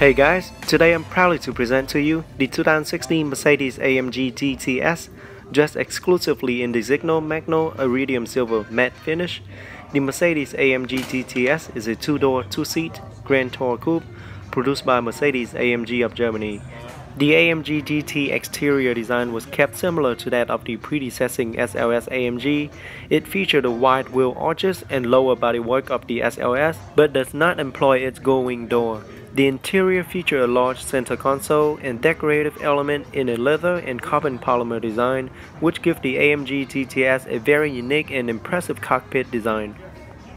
Hey guys, today I'm proud to present to you the 2016 Mercedes-AMG GTS, dressed exclusively in the designo Magno Iridium Silver matte finish. The Mercedes-AMG GTS is a two-door, two-seat Grand Tour Coupe produced by Mercedes-AMG of Germany. The AMG GT exterior design was kept similar to that of the predecessing SLS AMG. It featured the wide wheel arches and lower bodywork of the SLS, but does not employ its gullwing door. The interior featured a large center console and decorative element in a leather and carbon polymer design, which give the AMG GTS a very unique and impressive cockpit design.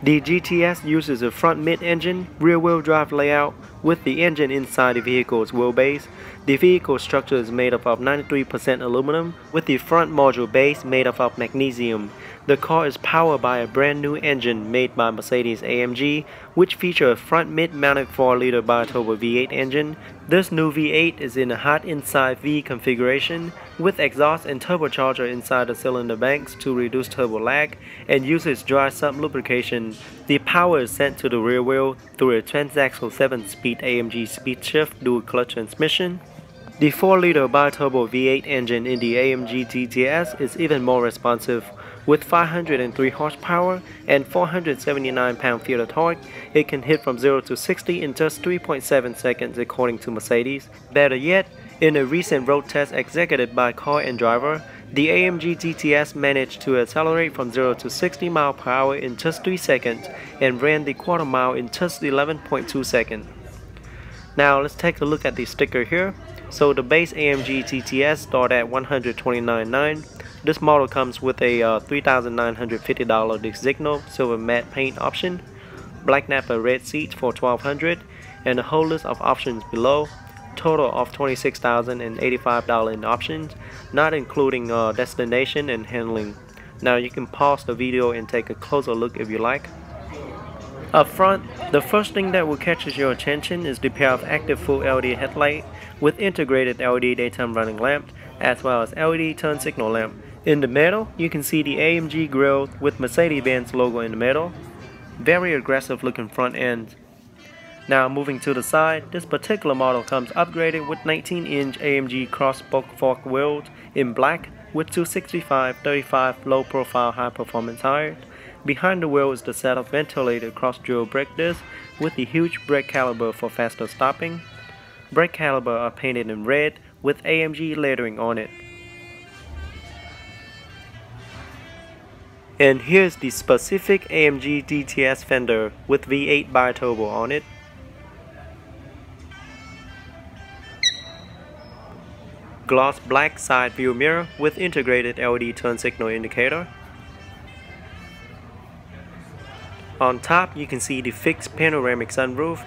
The GTS uses a front mid-engine, rear-wheel drive layout with the engine inside the vehicle's wheelbase. The vehicle structure is made up of 93% aluminum with the front module base made up of magnesium. The car is powered by a brand new engine made by Mercedes-AMG, which features a front mid-mounted 4-liter Bioturbo V8 engine. This new V8 is in a hot inside V configuration with exhaust and turbocharger inside the cylinder banks to reduce turbo lag and uses dry sub-lubrication. The power is sent to the rear wheel through a transaxle 7-speed AMG speed shift dual clutch transmission. The 4-liter Bioturbo V8 engine in the AMG GTS is even more responsive. With 503 horsepower and 479 pound-feet of torque, it can hit from 0 to 60 in just 3.7 seconds according to Mercedes. Better yet, in a recent road test executed by Car and Driver, the AMG GTS managed to accelerate from 0 to 60 mph in just 3 seconds and ran the quarter mile in just 11.2 seconds. Now let's take a look at the sticker here. So the base AMG GTS starts at $129,900. This model comes with a $3,950 designo silver matte paint option, black Nappa red seats for $1,200, and a whole list of options below. Total of $26,085 in options, not including destination and handling. Now you can pause the video and take a closer look if you like. Up front, the first thing that will catch your attention is the pair of active full LED headlight with integrated LED daytime running lamp, as well as LED turn signal lamp. In the middle, you can see the AMG grille with Mercedes-Benz logo in the middle. Very aggressive looking front end. Now moving to the side, this particular model comes upgraded with 19-inch AMG cross-spoke fork wheels in black with 265/35 low-profile high-performance tires. Behind the wheel is the set of ventilated cross-drill brake discs with the huge brake caliper for faster stopping. Brake caliper are painted in red with AMG lettering on it. And here's the specific AMG GTS fender with V8 Bioturbo on it. Gloss black side view mirror with integrated LED turn signal indicator. On top you can see the fixed panoramic sunroof.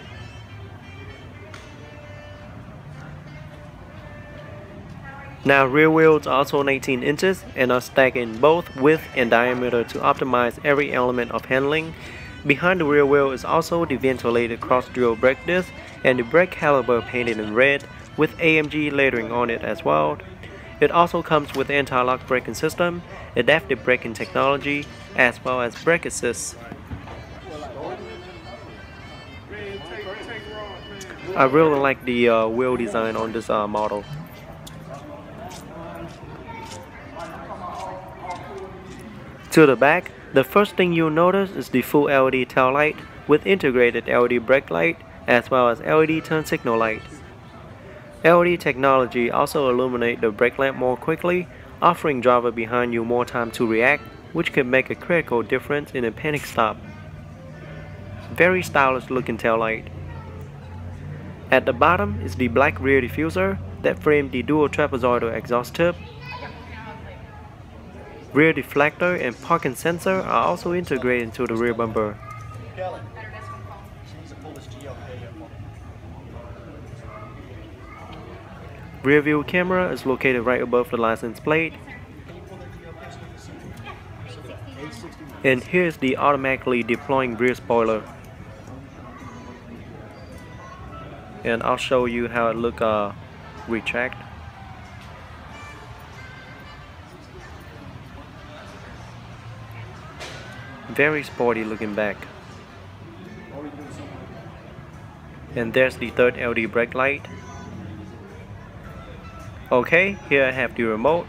Now rear wheels are also 19 inches and are stacked in both width and diameter to optimize every element of handling. Behind the rear wheel is also the ventilated cross-drill brake disc and the brake caliper painted in red with AMG lettering on it as well. It also comes with anti-lock braking system, adaptive braking technology, as well as brake assist. I really like the wheel design on this model. To the back, the first thing you'll notice is the full LED tail light with integrated LED brake light as well as LED turn signal light. LED technology also illuminates the brake lamp more quickly, offering driver behind you more time to react, which can make a critical difference in a panic stop. Very stylish looking tail light. At the bottom is the black rear diffuser that frames the dual trapezoidal exhaust tip. Rear deflector and parking sensor are also integrated into the rear bumper. Rear view camera is located right above the license plate. And here's the automatically deploying rear spoiler. And I'll show you how it looks retract. Very sporty looking back. And there's the third LED brake light. Okay, here I have the remote.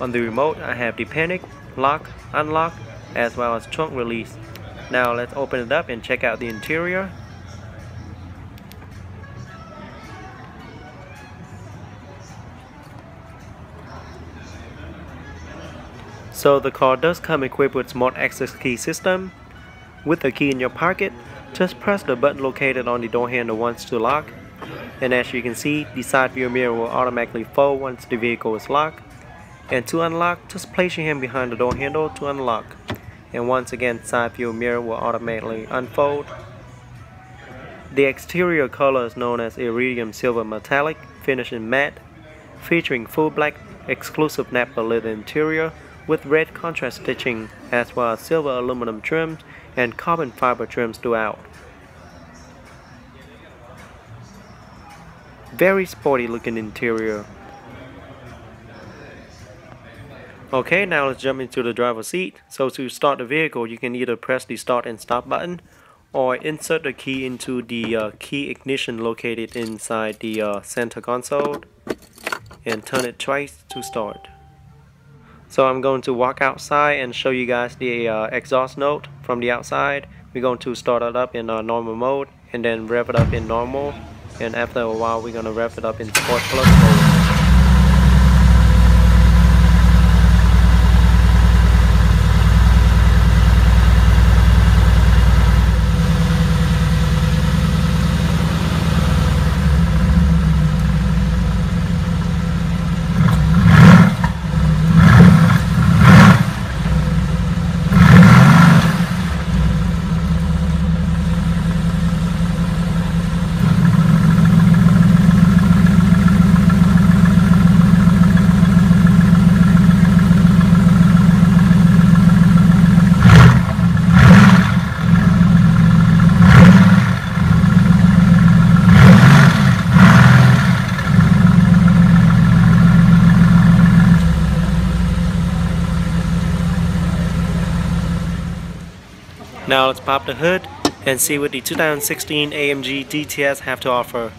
On the remote I have the panic, lock, unlock, as well as trunk release. Now let's open it up and check out the interior. So the car does come equipped with smart access key system. With the key in your pocket, just press the button located on the door handle once to lock. And as you can see, the side view mirror will automatically fold once the vehicle is locked. And to unlock, just place your hand behind the door handle to unlock. And once again, side view mirror will automatically unfold. The exterior color is known as Iridium Silver Metallic, finished in matte, featuring full black exclusive Nappa leather interior with red contrast stitching, as well as silver aluminum trims and carbon fiber trims throughout. Very sporty looking interior. Okay, now let's jump into the driver's seat. So to start the vehicle, you can either press the start and stop button or insert the key into the key ignition located inside the center console and turn it twice to start. So I'm going to walk outside and show you guys the exhaust note from the outside. We're going to start it up in normal mode and then rev it up in normal. And after a while we're going to rev it up in sport plus mode. Now let's pop the hood and see what the 2016 AMG GTS have to offer.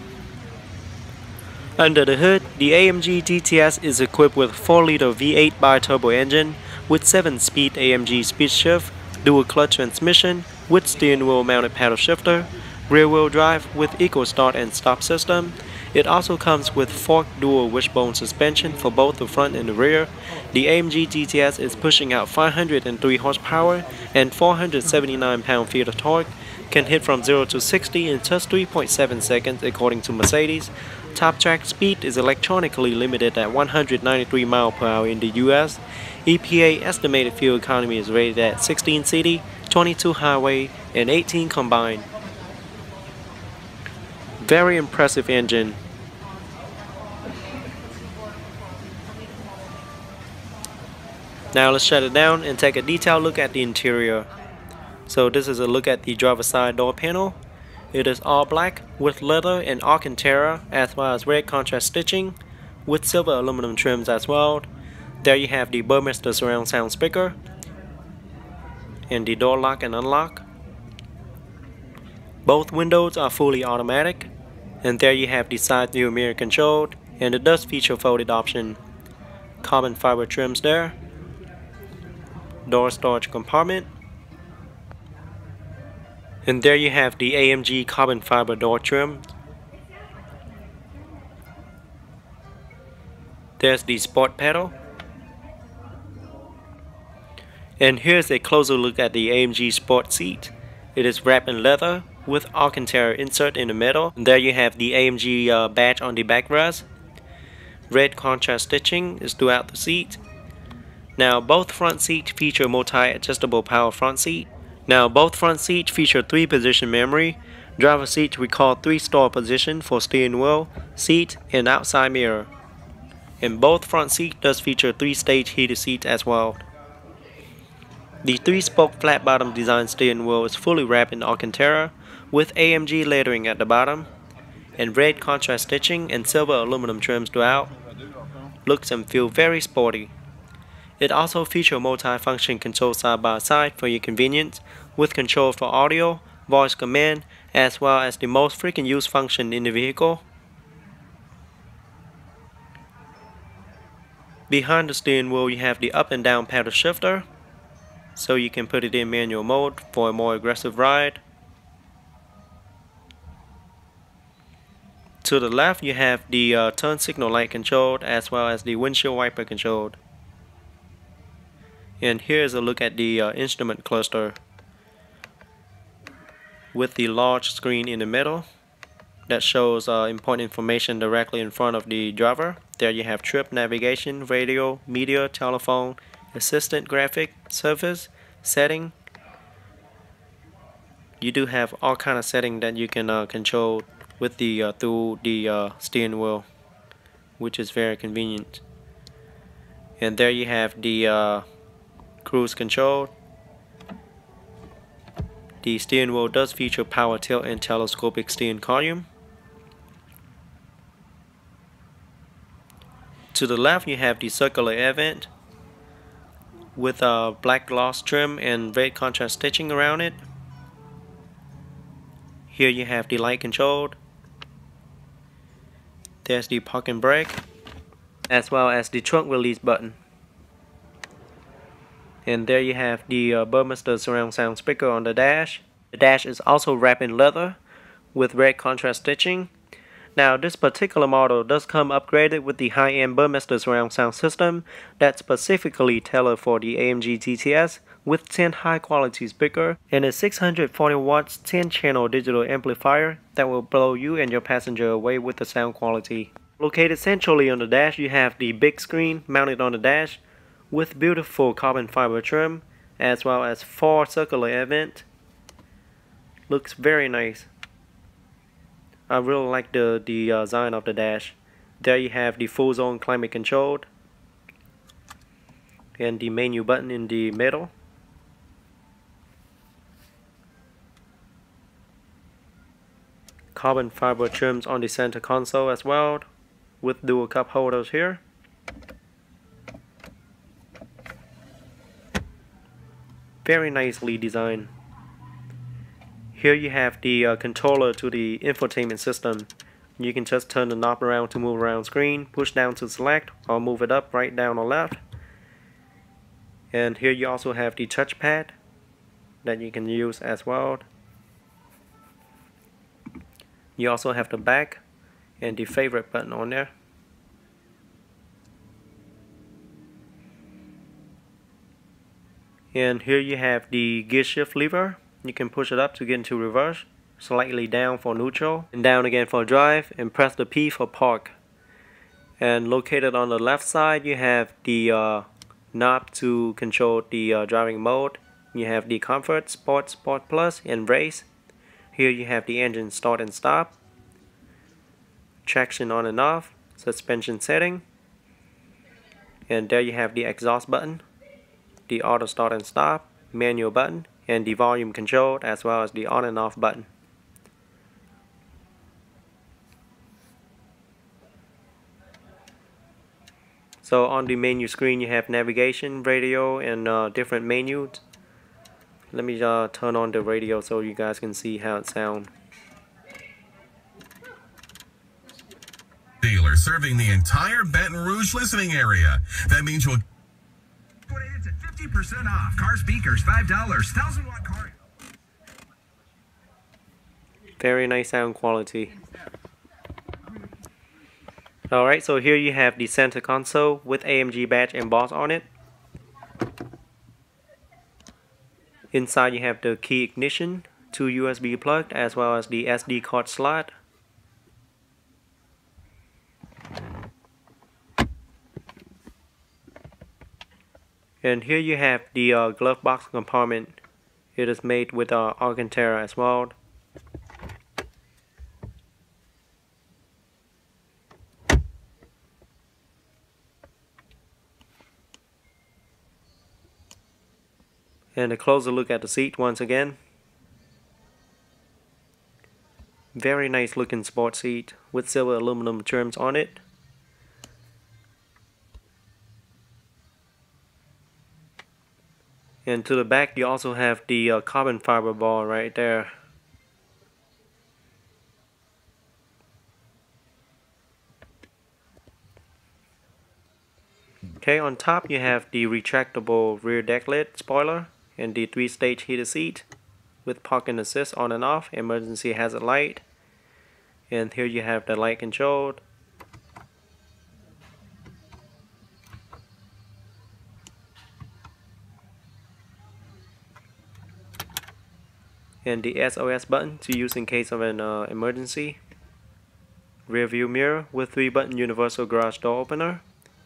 Under the hood, the AMG GTS is equipped with 4-liter V8 Bioturbo engine with 7-speed AMG speed shift, dual clutch transmission with steering wheel mounted paddle shifter, rear wheel drive with equal start and stop system. It also comes with forked dual wishbone suspension for both the front and the rear. The AMG GTS is pushing out 503 horsepower and 479 pound-feet of torque, can hit from 0 to 60 in just 3.7 seconds according to Mercedes. Top track speed is electronically limited at 193 miles per hour in the US. EPA estimated fuel economy is rated at 16 city, 22 highway, and 18 combined. Very impressive engine. Now let's shut it down and take a detailed look at the interior. So this is a look at the driver's side door panel. It is all black with leather and Alcantara, as well as red contrast stitching with silver aluminum trims as well. There you have the Burmester surround sound speaker and the door lock and unlock. Both windows are fully automatic. And there you have the side view mirror controlled, and it does feature folded option. Carbon fiber trims there. Door storage compartment. And there you have the AMG carbon fiber door trim. There's the sport pedal. And here's a closer look at the AMG sport seat. It is wrapped in leather with Alcantara insert in the middle. And there you have the AMG badge on the backrest. Red contrast stitching is throughout the seat. Now both front seats feature multi-adjustable power front seat. Now both front seats feature 3-position memory. Driver's seat recall 3-store position for steering wheel, seat, and outside mirror. And both front seats does feature 3-stage heated seats as well. The 3-spoke flat bottom design steering wheel is fully wrapped in Alcantara with AMG lettering at the bottom and red contrast stitching and silver aluminum trims throughout. Looks and feel very sporty. It also features multi-function control side by side for your convenience with control for audio, voice command, as well as the most frequent used function in the vehicle. Behind the steering wheel you have the up and down paddle shifter, so you can put it in manual mode for a more aggressive ride. To the left you have the turn signal light controlled, as well as the windshield wiper controlled. And here's a look at the instrument cluster with the large screen in the middle that shows important information directly in front of the driver. There you have trip, navigation, radio, media, telephone, assistant, graphic, service, setting. You do have all kind of setting that you can control with the through the steering wheel, which is very convenient. And there you have the cruise control. The steering wheel does feature power tilt and telescopic steering column. To the left you have the circular air vent with a black gloss trim and red contrast stitching around it. Here you have the light controlled. There's the park and brake, as well as the trunk release button. And there you have the Burmester surround sound speaker on the dash. The dash is also wrapped in leather with red contrast stitching. Now this particular model does come upgraded with the high-end Burmester surround sound system that's specifically tailored for the AMG GTS with 10 high-quality speakers and a 640 watts 10-channel digital amplifier that will blow you and your passenger away with the sound quality. Located centrally on the dash, you have the big screen mounted on the dash with beautiful carbon fiber trim, as well as 4 circular air vents. Looks very nice. I really like the design of the dash. There you have the full zone climate controlled and the menu button in the middle. Carbon fiber trims on the center console as well, with dual cup holders here. Very nicely designed. Here you have the controller to the infotainment system. You can just turn the knob around to move around screen, push down to select, or move it up, right, down, or left. And here you also have the touchpad that you can use as well. You also have the back and the favorite button on there. And here you have the gear shift lever. You can push it up to get into reverse, slightly down for neutral, and down again for drive, and press the P for park. And located on the left side, you have the knob to control the driving mode. You have the comfort, sport, sport plus, and race. Here you have the engine start and stop, traction on and off, suspension setting. And there you have the exhaust button, the auto start and stop, manual button, and the volume control, as well as the on and off button. So on the menu screen you have navigation, radio, and different menus. Let me turn on the radio so you guys can see how it sounds. Dealer serving the entire Baton Rouge listening area. That means you'll 50% off. Car speakers, $5. 1,000-watt car. Very nice sound quality. Alright, so here you have the center console with AMG badge embossed on it. Inside you have the key ignition, 2 USB plugs, as well as the SD card slot. And here you have the glove box compartment. It is made with Alcantara as well. And a closer look at the seat once again. Very nice looking sports seat with silver aluminum trims on it. And to the back you also have the carbon fiber ball right there. Okay, on top you have the retractable rear decklet spoiler and the 3-stage heated seat with parking assist on and off, emergency hazard light, and here you have the light control. And the SOS button to use in case of an emergency. Rear view mirror with 3-button universal garage door opener.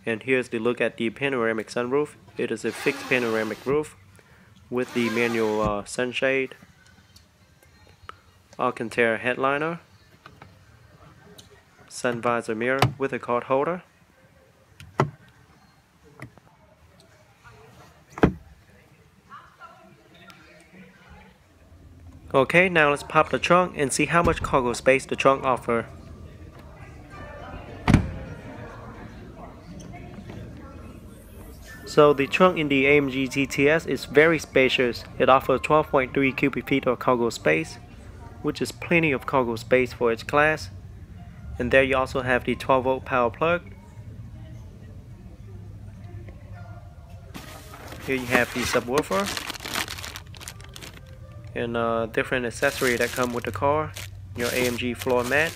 And here's the look at the panoramic sunroof. It is a fixed panoramic roof with the manual sunshade. Alcantara headliner. Sun visor mirror with a card holder. Okay, now let's pop the trunk and see how much cargo space the trunk offers. So the trunk in the AMG GTS is very spacious. It offers 12.3 cubic feet of cargo space, which is plenty of cargo space for its class. And there you also have the 12-volt power plug. Here you have the subwoofer and different accessories that come with the car, your AMG floor mat.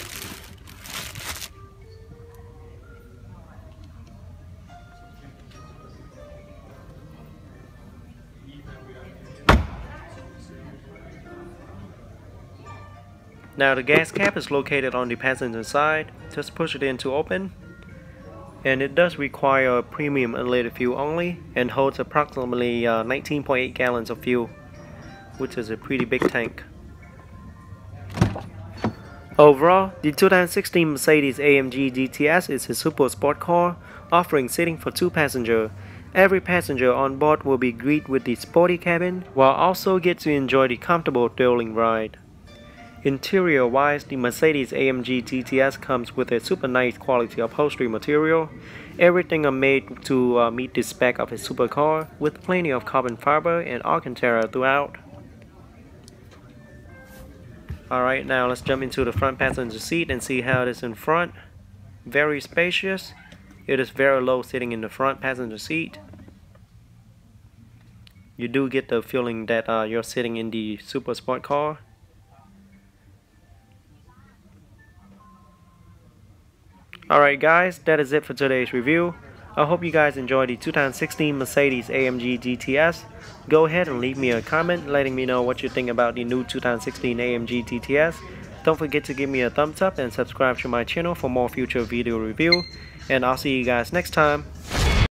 Now the gas cap is located on the passenger side, just push it in to open, and it does require a premium unleaded fuel only and holds approximately 19.8 gallons of fuel, which is a pretty big tank. Overall, the 2016 Mercedes-AMG GTS is a super sport car, offering seating for 2 passengers. Every passenger on board will be greeted with the sporty cabin, while also get to enjoy the comfortable thrilling ride. Interior-wise, the Mercedes-AMG GTS comes with a super nice quality upholstery material. Everything are made to meet the spec of a supercar, with plenty of carbon fiber and Alcantara throughout. Alright, now let's jump into the front passenger seat and see how it is in front. Very spacious. It is very low sitting in the front passenger seat. You do get the feeling that you're sitting in the super sport car. Alright guys, that is it for today's review. I hope you guys enjoyed the 2016 Mercedes AMG GTS. Go ahead and leave me a comment letting me know what you think about the new 2016 AMG GTS. Don't forget to give me a thumbs up and subscribe to my channel for more future video review. And I'll see you guys next time.